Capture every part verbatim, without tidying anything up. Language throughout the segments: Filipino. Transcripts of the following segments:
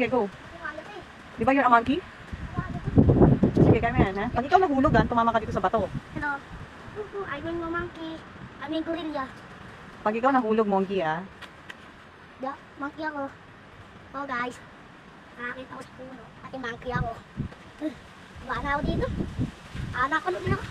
Diego, di ba you're a monkey? Sige, kaya mayan ha. Pag ikaw nahulog gan, tumama ka dito sa bato. Hello. I'm a monkey. I'm a gorilla. Pag ikaw nahulog, monkey ha? Da, monkey ako. Oh guys, nakakita ko sa puno. At yung monkey ako. Diba na ako dito? Anak ko din ako.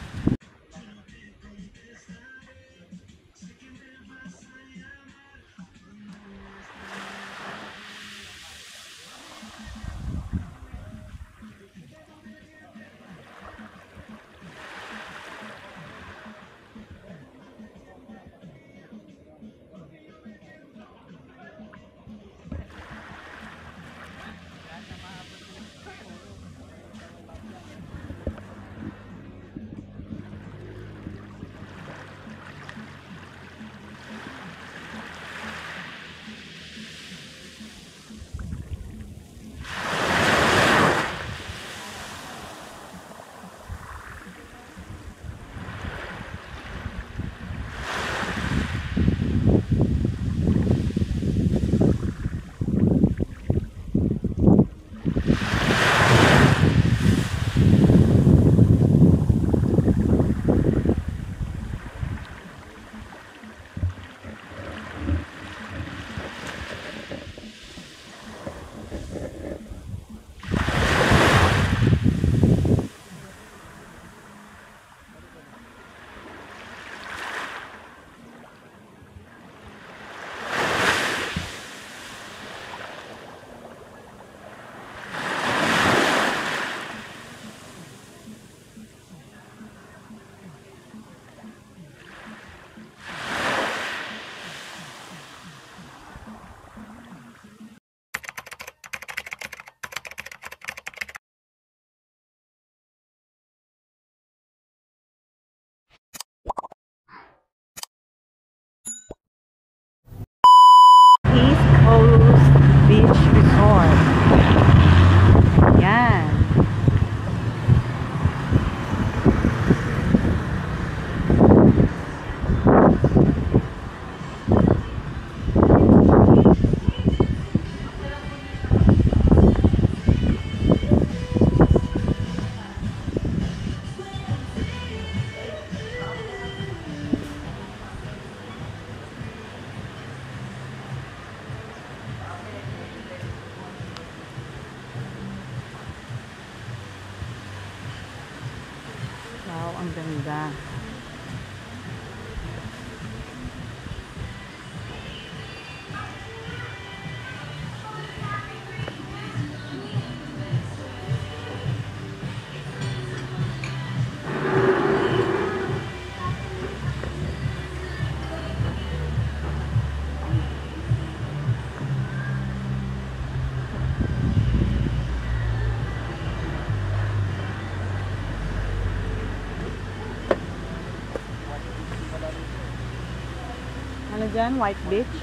Ang ganda. White Beach.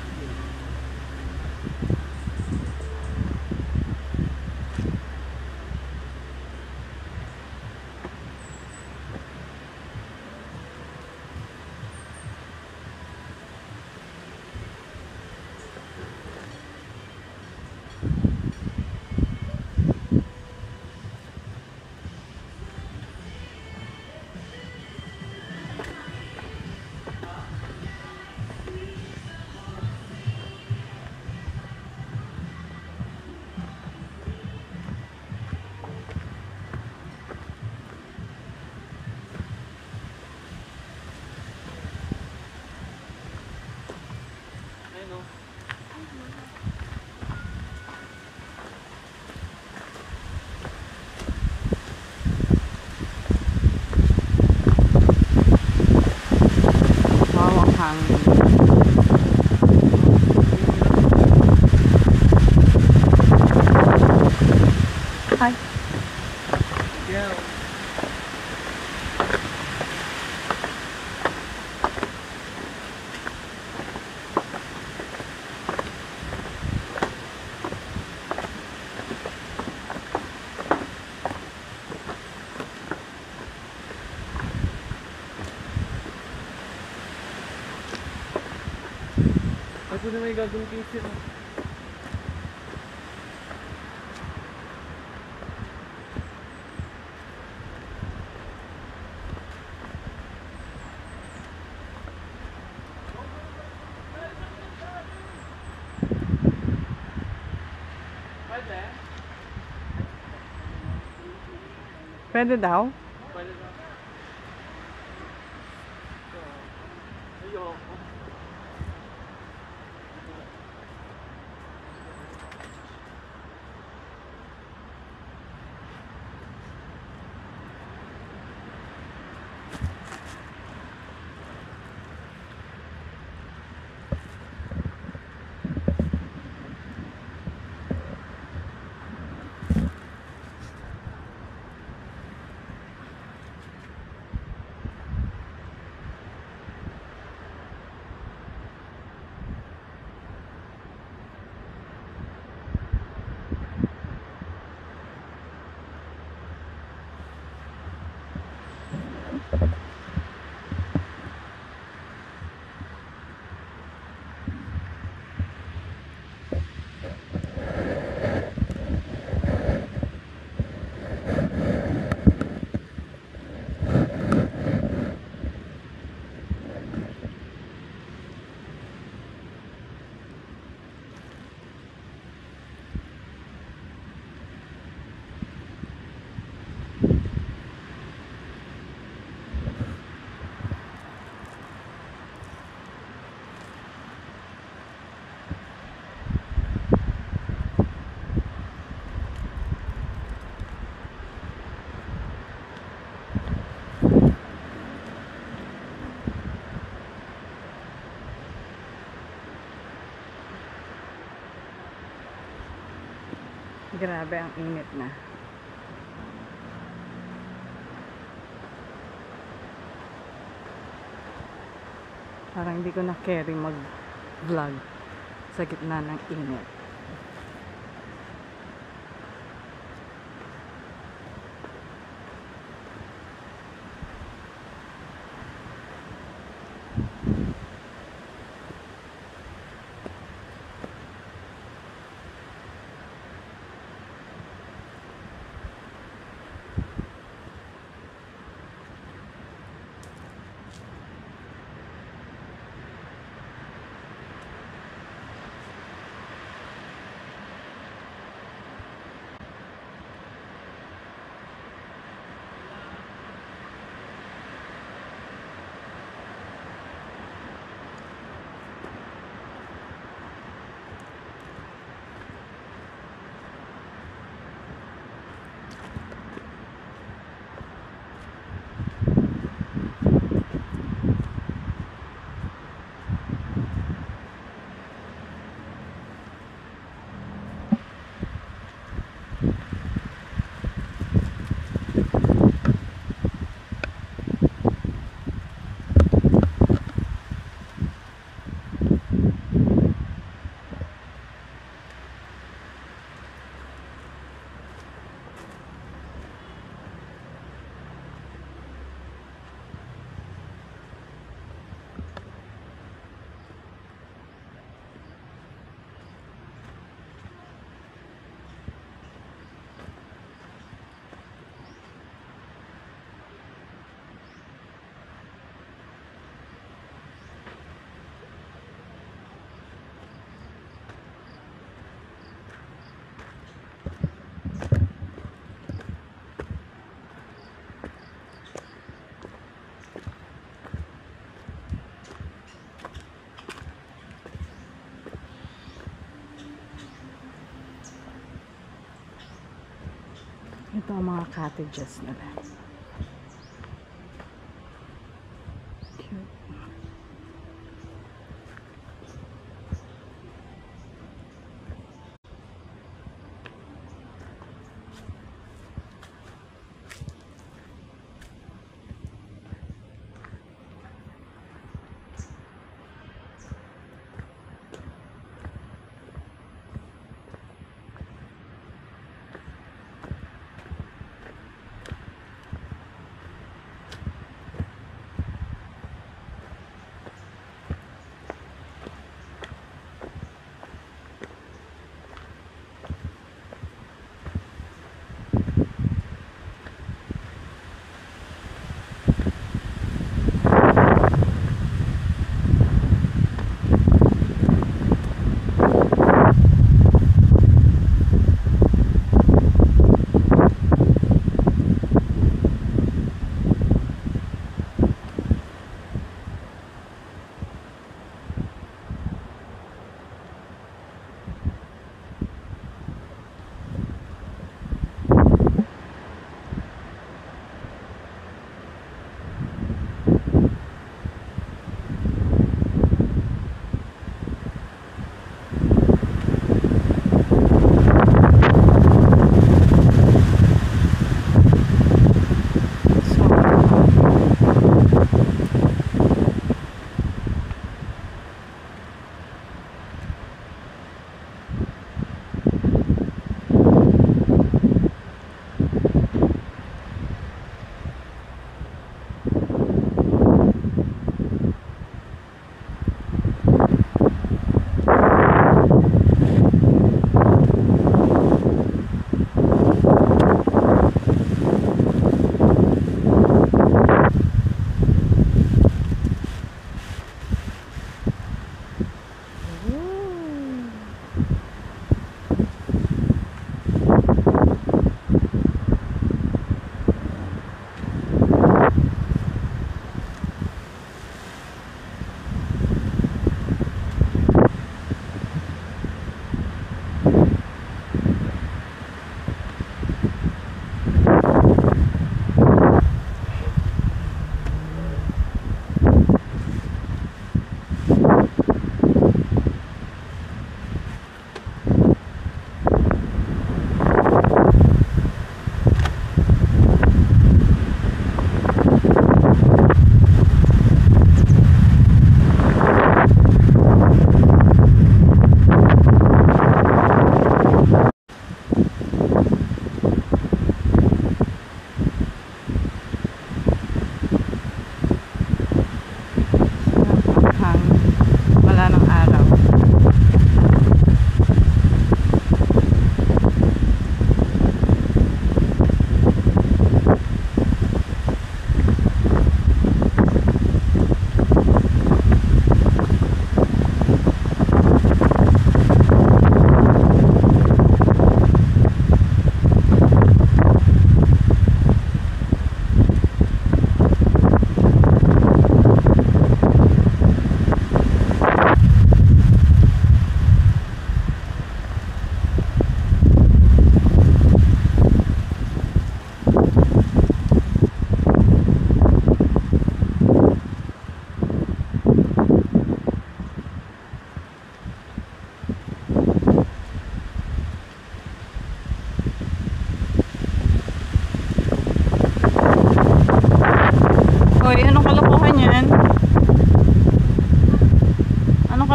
Hi. Yeah. Aku dah main gagum kecil. verder nou? Grabe ang init na. Parang hindi ko na carry mag-vlog sa gitna ng init. Ito ang mga cottages nila.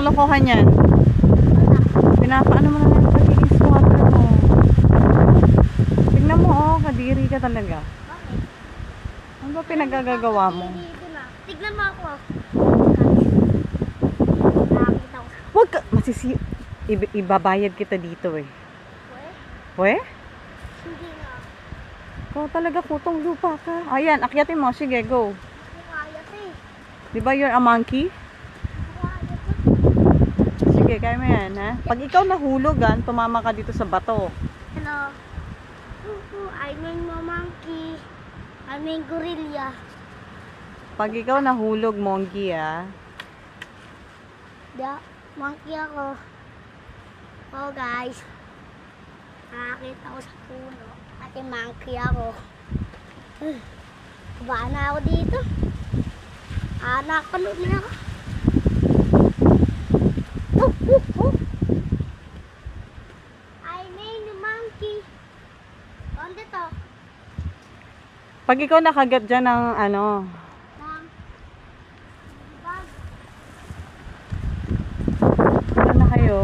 kalau kohannya. Pinapa ano mga nang kadiri swat mo. Tingnan mo oh, kadiri ka talaga. Bakit? Ano ba pinagagagawa mo? Tignan mo ako. Wag ka, masisi, ibabayad kita dito eh. Pwe? Pwe? Hindi na. Ikaw talaga putong lupa ka. Ayan, akyatin mo. Sige, go. Di ba you're a monkey? Sige, kaya mo yan, ha? Pag ikaw nahulog, han, tumama ka dito sa bato. Hello. I'm a monkey. I'm a gorilla. Pag ikaw nahulog, monkey, ha? Yeah, monkey ako. Oh, guys. Nakakita ko sa puno. At yung monkey ako. Kabaan na ako dito. Ah, nakakalot na ako. Oh, oh, oh. I made a monkey. On the top. Pag ikaw nakagat dyan ng ano? Ng bag. Ano na kayo?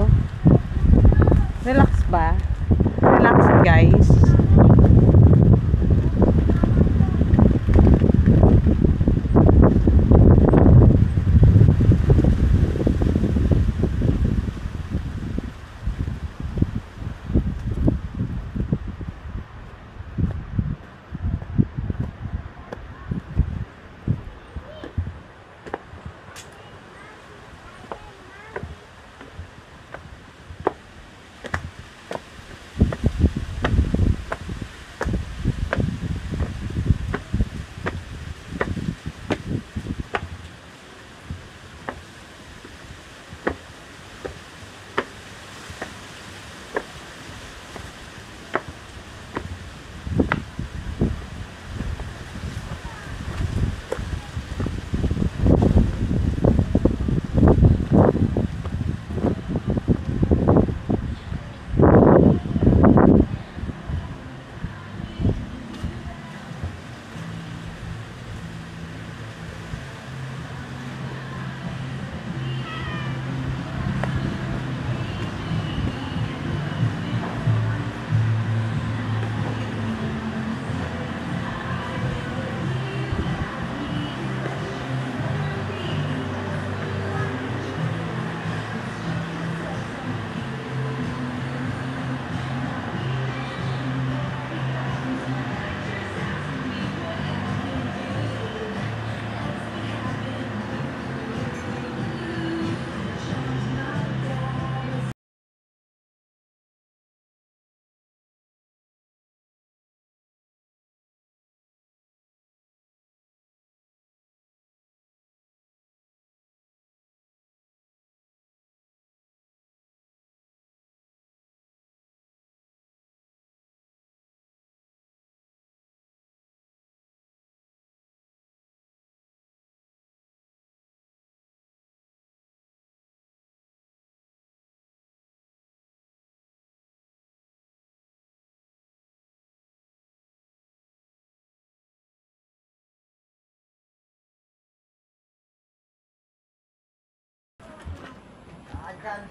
Relax ba? Relax guys.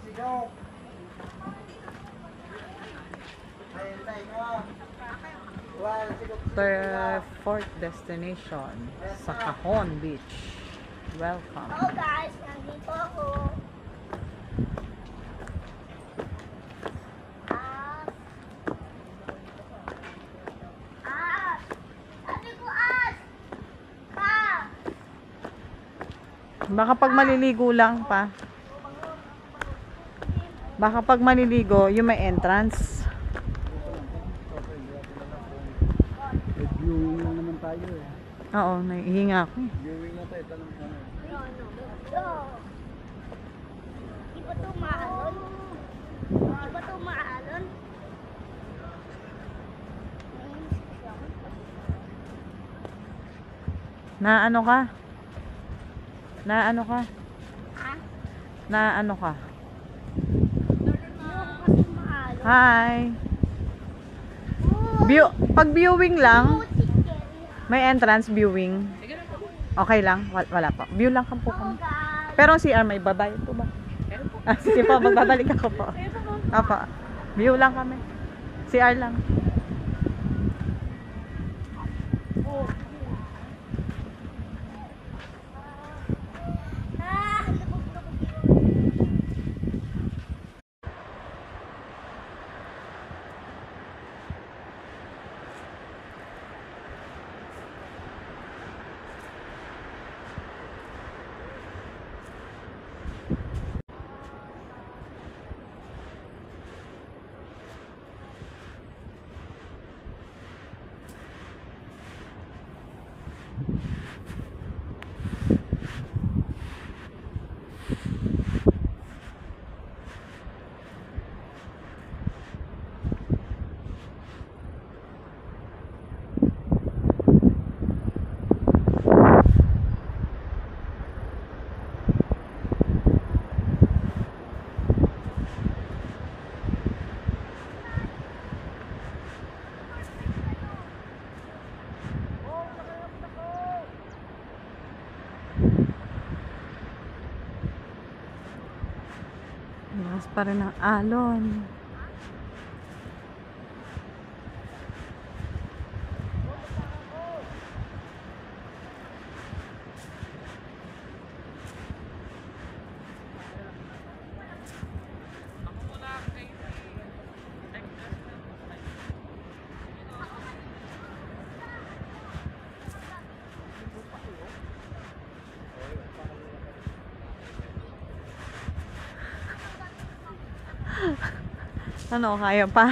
Sigaw. The fourth destination, sa Cajon Beach. Welcome. Hello guys, nandito ako. Baka pag maliligo lang pa. Baka pag maniligo, yung may entrance. Viewing lang naman tayo eh. Oo, nahihinga ako eh. Viewing na tayo, tanong ka na. Di ba ito maalon? Di ba ito maalon? Na ano ka? Na ano ka? Ha? Na ano ka? Hi. View, pag viewing lang, may entrance viewing. Okay lang, wala pa. View lang kampo kami. Pero ang C R may babayad po ba? Meron Ah, sige po, magbabalik ako po. Opo. View lang kami. C R lang. Lakas pa rin ang alon. Ano, kaya pa?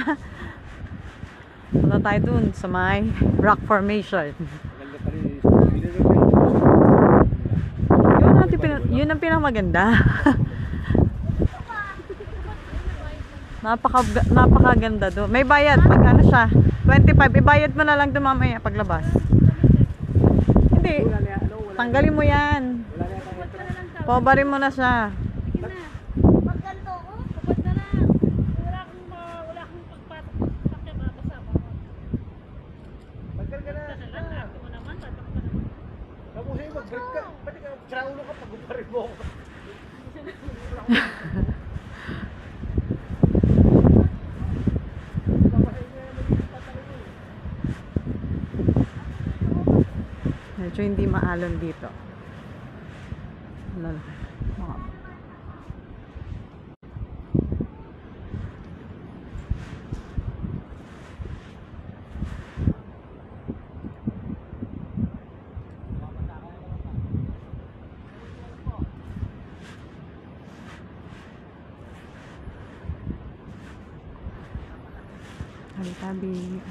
Wala tayo dun sa may rock formation. Yun ang pinamaganda. Napaka, napakaganda dun. May bayad. Pagkano siya? twenty-five. Ibayad mo na lang dun mamaya paglabas. Hindi. Tanggalin mo yan. Pobarin mo na siya. Medyo hindi maalon dito. Lala. Tabi.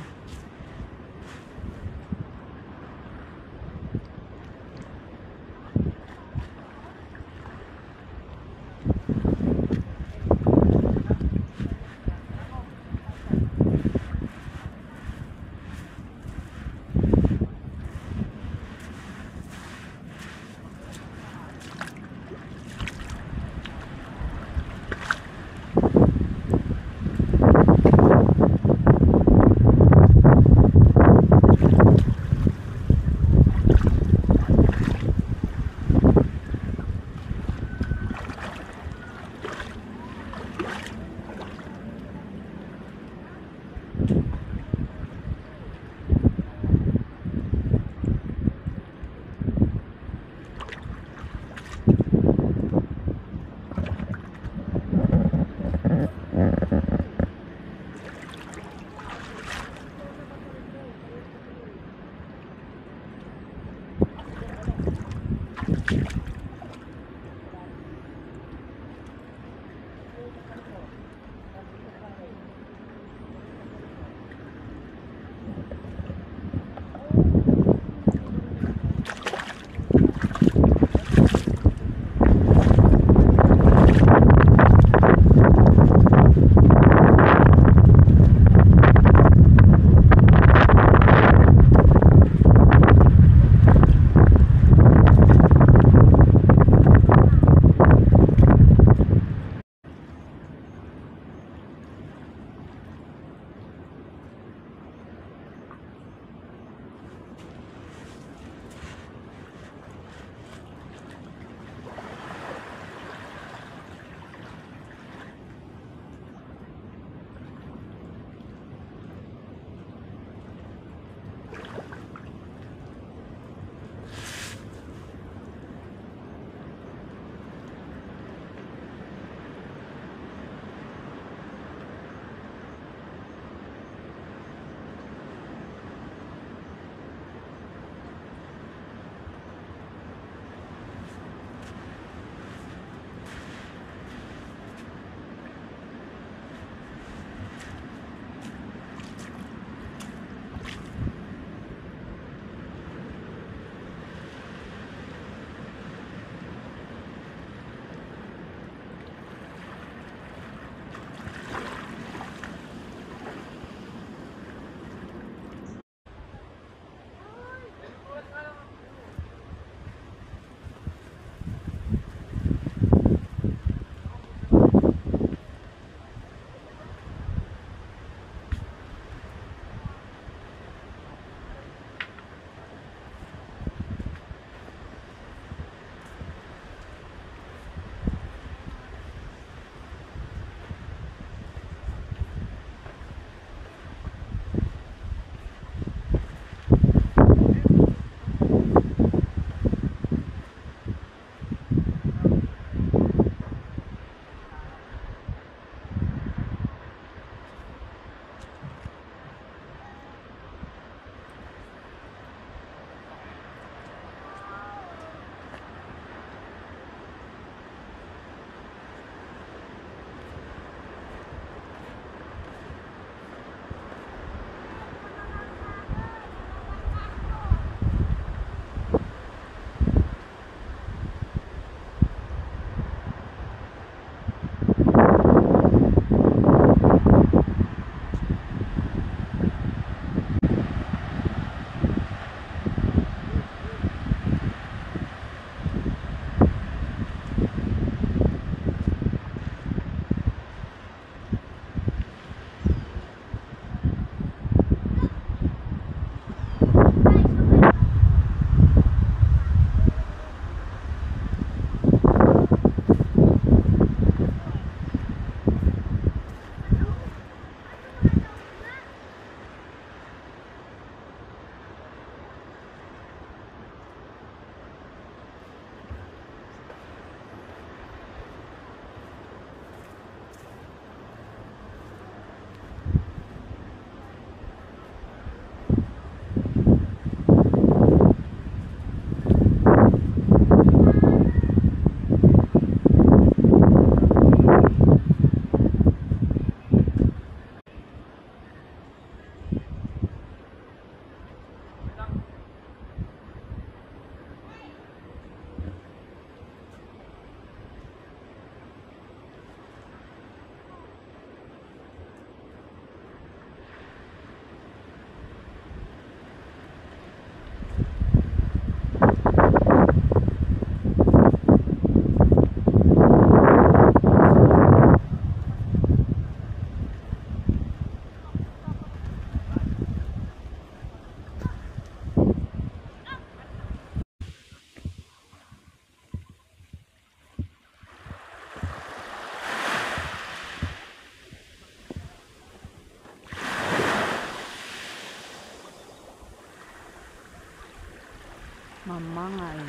Mamangal.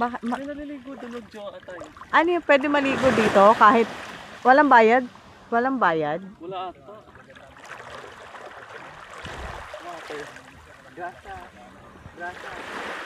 Ma ma Naliligo dulog jo ata. Ano yung pwede maligo dito kahit walang bayad? Walang bayad? Wala ata. Grasa. Grasa.